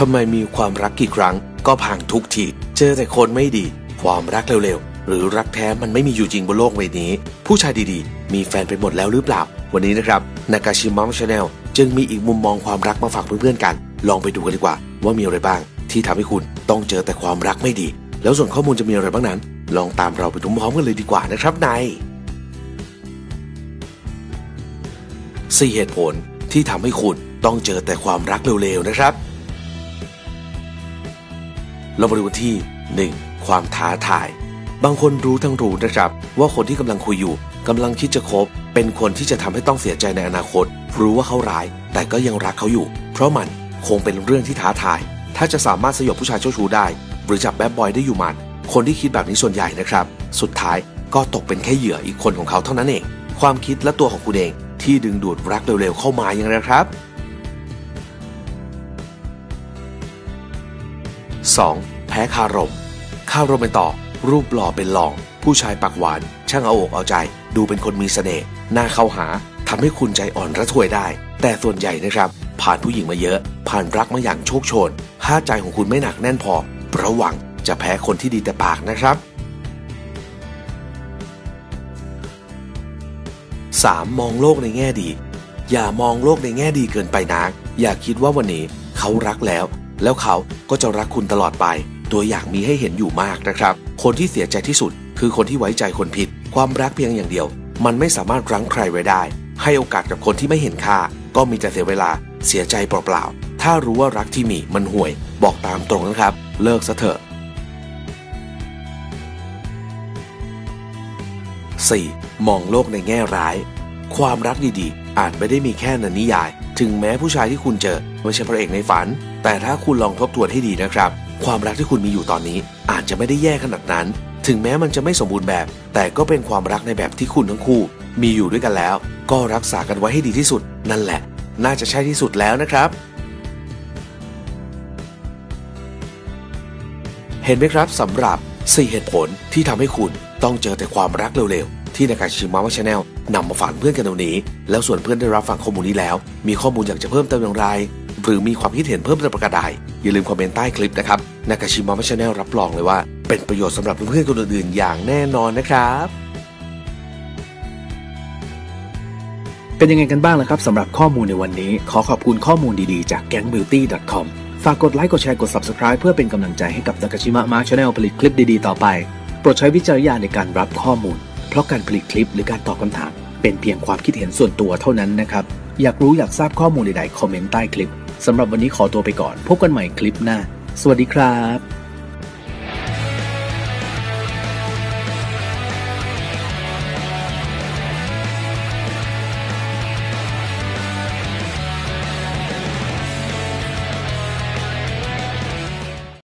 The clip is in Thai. ทำไมมีความรักกี่ครั้งก็พังทุกทีเจอแต่คนไม่ดีความรักเร็วๆหรือรักแท้มันไม่มีอยู่จริงบนโลกใบนี้ผู้ชายดีๆมีแฟนไปหมดแล้วหรือเปล่าวันนี้นะครับนากาชิมอมชาแนลจึงมีอีกมุมมองความรักมาฝากเพื่อนๆกันลองไปดูกันดีกว่าว่ามีอะไรบ้างที่ทำให้คุณต้องเจอแต่ความรักไม่ดีแล้วส่วนข้อมูลจะมีอะไรบ้างนั้นลองตามเราไปดูพร้อมกันเลยดีกว่านะครับใน4 เหตุผลที่ทำให้คุณต้องเจอแต่ความรักเร็วๆนะครับเรามาดูกันที่1ความท้าทายบางคนรู้ทั้งรู้นะครับว่าคนที่กำลังคุยอยู่กำลังคิดจะคบเป็นคนที่จะทำให้ต้องเสียใจในอนาคตรู้ว่าเขาร้ายแต่ก็ยังรักเขาอยู่เพราะมันคงเป็นเรื่องที่ท้าทายถ้าจะสามารถสยบผู้ชายเจ้าชู้ได้หรือจับแบดบอยได้อยู่หมัดคนที่คิดแบบนี้ส่วนใหญ่นะครับสุดท้ายก็ตกเป็นแค่เหยื่ออีกคนของเขาเท่านั้นเองความคิดและตัวของคุณเองที่ดึงดูดรักเร็วๆเข้ามาอย่างไรครับ 2. แพ้คารมคารมเป็นต่อรูปหล่อเป็นรองผู้ชายปากหวานช่างเอาอกเอาใจดูเป็นคนมีเสน่ห์น่าเข้าหาทำให้คุณใจอ่อนระทวยได้แต่ส่วนใหญ่นะครับผ่านผู้หญิงมาเยอะผ่านรักมาอย่างโชคโชนถ้าใจของคุณไม่หนักแน่นพอระวังจะแพ้คนที่ดีแต่ปากนะครับ 3. มองโลกในแง่ดีอย่ามองโลกในแง่ดีเกินไปนักอย่าคิดว่าวันนี้เขารักแล้วเขาก็จะรักคุณตลอดไปตัวอย่างมีให้เห็นอยู่มากนะครับคนที่เสียใจที่สุดคือคนที่ไว้ใจคนผิดความรักเพียงอย่างเดียวมันไม่สามารถรั้งใครไว้ได้ให้โอกาสกับคนที่ไม่เห็นค่าก็มีแต่เสียเวลาเสียใจเปล่าๆถ้ารู้ว่ารักที่มีมันห่วยบอกตามตรงนะครับเลิกซะเถอะ 4. มองโลกในแง่ร้ายความรักดีๆอาจไม่ได้มีแค่ในนิยายถึงแม้ผู้ชายที่คุณเจอไม่ใช่พระเอกในฝันแต่ถ้าคุณลองทบทวนให้ดีนะครับความรักที่คุณมีอยู่ตอนนี้อาจจะไม่ได้แย่ขนาดนั้นถึงแม้มันจะไม่สมบูรณ์แบบแต่ก็เป็นความรักในแบบที่คุณทั้งคู่มีอยู่ด้วยกันแล้วก็รักษากันไว้ให้ดีที่สุดนั่นแหละน่าจะใช่ที่สุดแล้วนะครับเห็นไหมครับสำหรับ4เหตุผลที่ทำให้คุณต้องเจอแต่ความรักเร็วๆที่นากาชิมามะชาแนลนำมาฝากเพื่อนกันตรงนี้แล้วส่วนเพื่อนได้รับฟังข้อมูลนี้แล้วมีข้อมูลอยากจะเพิ่มเติมอย่างไรหรือมีความคิดเห็นเพิ่มเติมประการใดอย่าลืมคอมเมนต์ใต้คลิปนะครับนากาชิมามะชาแนลรับรองเลยว่าเป็นประโยชน์สำหรับเพื่อนๆคนอื่นๆอย่างแน่นอนนะครับเป็นยังไงกันบ้างล่ะครับสำหรับข้อมูลในวันนี้ขอขอบคุณข้อมูลดีๆจาก gangbeauty.comฝากกดไลค์กดแชร์กด Subscribe เพื่อเป็นกำลังใจให้กับนากาชิมะมะชาแนลผลิตคลิปดีๆต่อไปโปรดใช้วิจารณญาณในการรับข้อมูลเพราะการผลิตคลิปหรือการตอบคำถามเป็นเพียงความคิดเห็นส่วนตัวเท่านั้นนะครับอยากรู้อยากทราบข้อมูลใดๆคอมเมนต์ใต้คลิปสำหรับวันนี้ขอตัวไปก่อนพบกันใหม่คลิปหน้าสวัสดีครับ